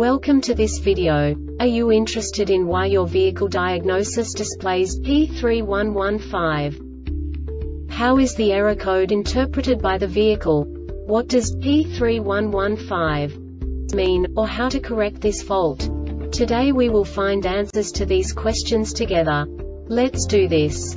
Welcome to this video. Are you interested in why your vehicle diagnosis displays P3115? How is the error code interpreted by the vehicle? What does P3115 mean, or how to correct this fault? Today we will find answers to these questions together. Let's do this.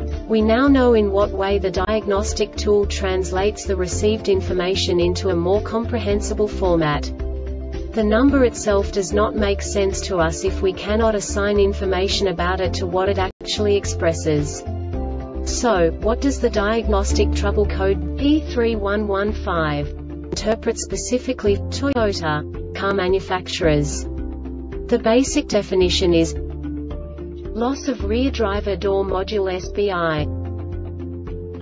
We now know in what way the diagnostic tool translates the received information into a more comprehensible format. The number itself does not make sense to us if we cannot assign information about it to what it actually expresses. So, what does the diagnostic trouble code P3115 interpret specifically for Toyota car manufacturers? The basic definition is loss of rear driver door module SBI.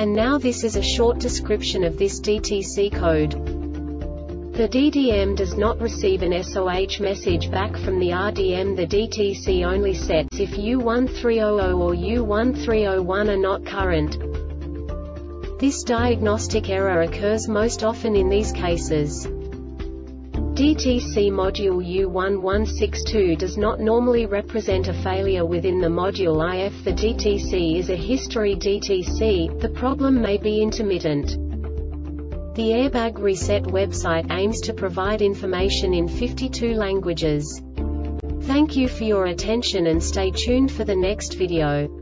And now this is a short description of this DTC code. The DDM does not receive an SOH message back from the RDM. The DTC only sets if U1300 or U1301 are not current. This diagnostic error occurs most often in these cases. DTC module U1162 does not normally represent a failure within the module. If the DTC is a history DTC, the problem may be intermittent. The Airbag Reset website aims to provide information in 52 languages. Thank you for your attention and stay tuned for the next video.